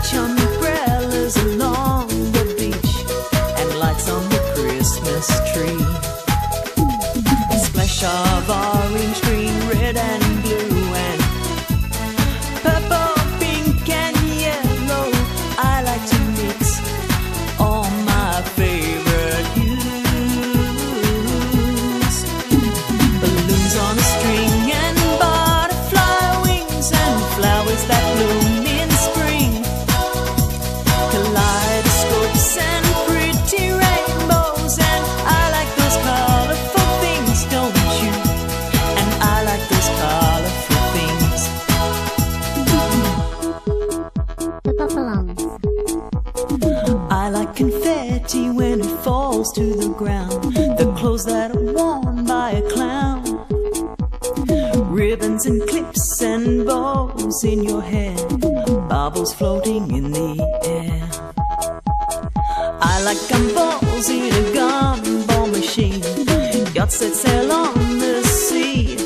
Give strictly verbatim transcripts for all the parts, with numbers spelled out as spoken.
beach, umbrellas along the beach, and lights on the Christmas tree. A splash of orange, green, red and blue, and purple, pink and yellow. I like to mix all my favorite hues. Balloons on a string and butterfly wings, and flowers that bloom in spring. Kaleidoscopes and pretty rainbows, and I like those colorful things, don't you? And I like those colorful things. Pippa Balloons. I like confetti when it falls to the ground, the clothes that are worn by a clown, ribbons and clips and bows in your hair, bubbles floating in the air. I like gumballs in a gumball machine, yachts that sail on the sea,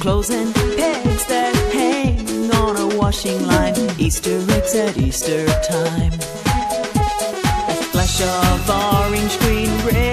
clothes and pegs that hang on a washing line, Easter eggs at Easter time. A flash of orange, green, red,